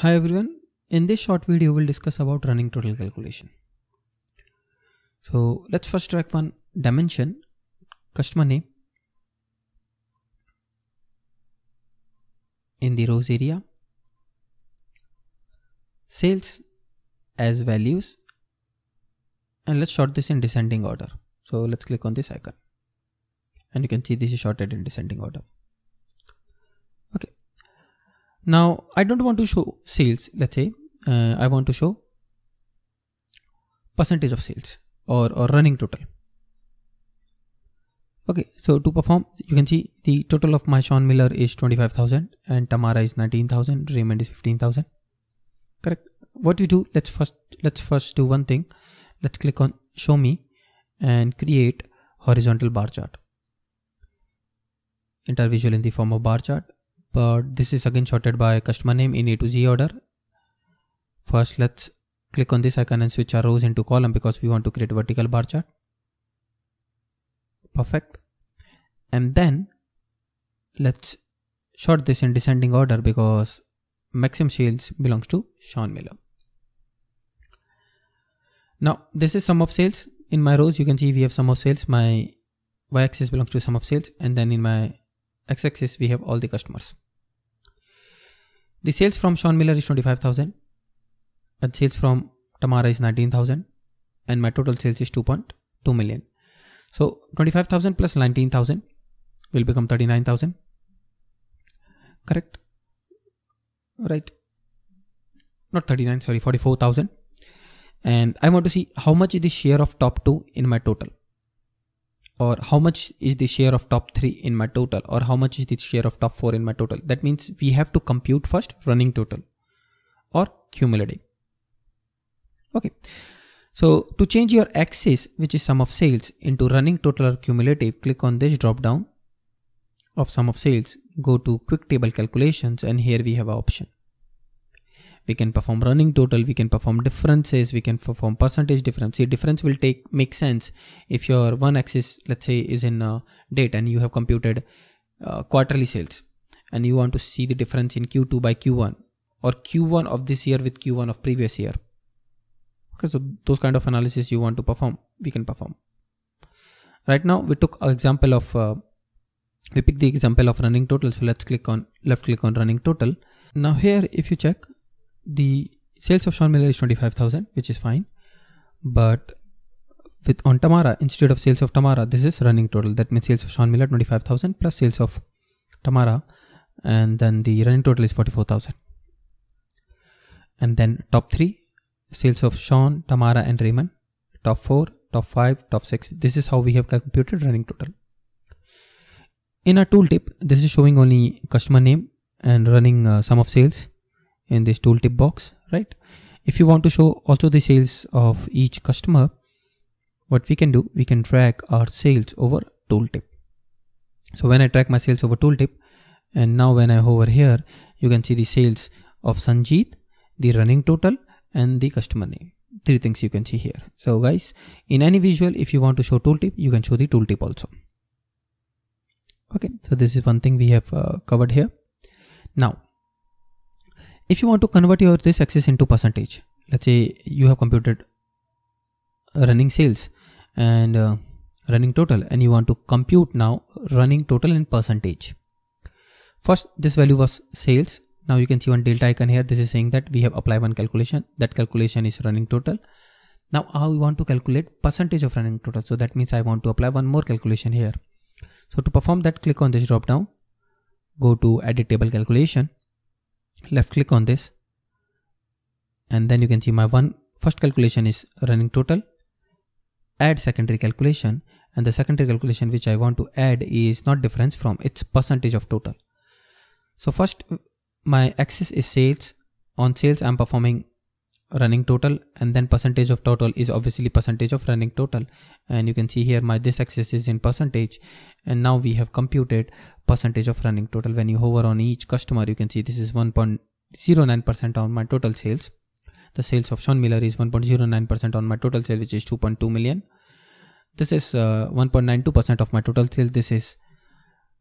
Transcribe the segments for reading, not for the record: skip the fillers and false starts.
Hi everyone, in this short video we'll discuss about running total calculation. So let's first track one dimension, customer name in the rows area, sales as values, and let's sort this in descending order. So let's click on this icon and you can see this is sorted in descending order. Okay. Now I don't want to show sales. Let's say I want to show percentage of sales or running total. Okay, so to perform, you can see the total of my Sean Miller is 25,000 and Tamara is 19,000, Raymond is 15,000. Correct. What you do, let's first do one thing. Let's click on show me and create horizontal bar chart. Enter visual in the form of bar chart, but this is again sorted by customer name in A to Z order. First, let's click on this icon and switch our rows into column because we want to create a vertical bar chart. Perfect. And then let's sort this in descending order because maximum sales belongs to Sean Miller. Now this is sum of sales. In my rows you can see we have sum of sales. My y-axis belongs to sum of sales, and then in my x-axis we have all the customers. The sales from Sean Miller is 25,000 and sales from Tamara is 19,000 and my total sales is 2.2 million. So 25,000 plus 19,000 will become 39,000. Correct. Right. Not 39, sorry, 44,000. And I want to see how much is the share of top 2 in my total, or how much is the share of top 3 in my total, or how much is the share of top 4 in my total. That means we have to compute first running total or cumulative. Okay. So to change your axis, which is sum of sales, into running total or cumulative, click on this drop down of sum of sales, go to quick table calculations, and here we have an option. We can perform running total, we can perform differences, we can perform percentage difference. See, difference will make sense if your one axis, let's say, is in date and you have computed quarterly sales and you want to see the difference in Q2 by Q1 or Q1 of this year with Q1 of previous year. So those kind of analysis you want to perform, we can perform. Right now we took an example of we picked the example of running total. So let's click on left click on running total. Now here if you check, the sales of Sean Miller is 25,000, which is fine, but with on Tamara, instead of sales of Tamara, this is running total. That means sales of Sean Miller 25,000 plus sales of Tamara, and then the running total is 44,000, and then top 3 sales of Sean, Tamara and Raymond, top 4, top 5, top 6. This is how we have computed running total. In our tooltip, this is showing only customer name and running sum of sales in this tooltip box, right? If you want to show also the sales of each customer, what we can do, we can track our sales over tooltip. So when I track my sales over tooltip, and now when I hover here, you can see the sales of Sanjeet, the running total, and the customer name. Three things you can see here. So guys, in any visual, if you want to show tooltip, you can show the tooltip also. Okay, so this is one thing we have covered here. Now, if you want to convert your this axis into percentage, let's say you have computed running sales and running total, and you want to compute now running total in percentage. First, this value was sales. Now you can see one delta icon here. This is saying that we have applied one calculation. That calculation is running total. Now I want to calculate percentage of running total. So that means I want to apply one more calculation here. So to perform that, click on this drop down, go to edit table calculation, left click on this, and then you can see my first calculation is running total. Add secondary calculation, and the secondary calculation which I want to add is not difference from, it's percentage of total. So first, my axis is sales. On sales I'm performing running total, and then percentage of total is obviously percentage of running total, and you can see here my this axis is in percentage, and now we have computed percentage of running total. When you hover on each customer, you can see this is 1.09% on my total sales. The sales of Sean Miller is 1.09% on my total sale, which is 2.2 million. This is 1.92% of my total sale. This is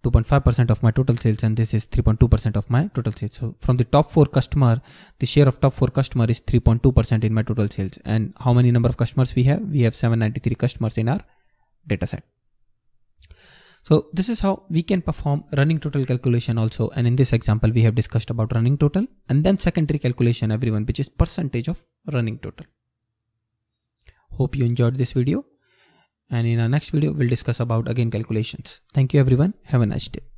2.5% of my total sales, and this is 3.2% of my total sales. So from the top 4 customer, the share of top 4 customer is 3.2% in my total sales. And how many number of customers we have? We have 793 customers in our data set. So this is how we can perform running total calculation also. And in this example, we have discussed about running total and then secondary calculation, everyone, which is percentage of running total. Hope you enjoyed this video. And in our next video, we'll discuss about again calculations. Thank you everyone. Have a nice day.